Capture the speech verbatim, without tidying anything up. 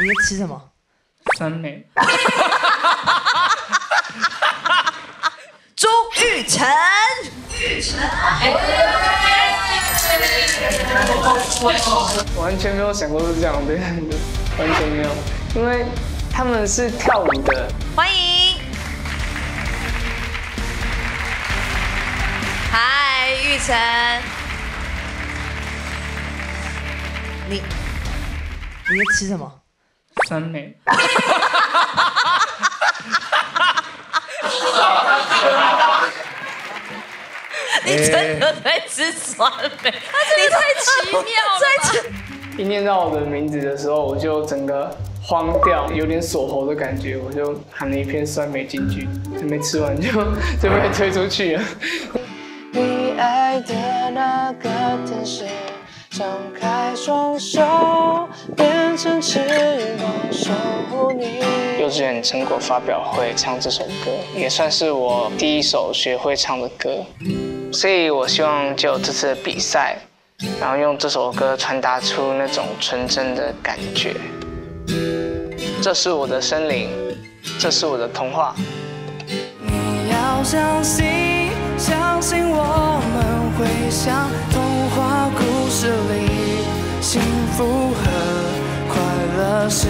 你在吃什么？酸梅。朱玉成。玉成。完全没有想过是这样的，完全没有，因为他们是跳舞的。欢迎。嗨，玉成。你。 你在吃什么？酸梅。你真的在吃酸梅？你太奇妙了！一念到我的名字的时候，我就整个慌掉，有点锁喉的感觉，我就喊了一片酸梅进去，还没吃完就就被推出去了。你爱的那个天使。 张开双手，变成翅膀守护你。幼稚园成果发表会唱这首歌，也算是我第一首学会唱的歌，所以我希望就这次的比赛，然后用这首歌传达出那种纯真的感觉。这是我的森林，这是我的童话。你要相信，相信我们会像童话故事。 故事里，幸福和快乐是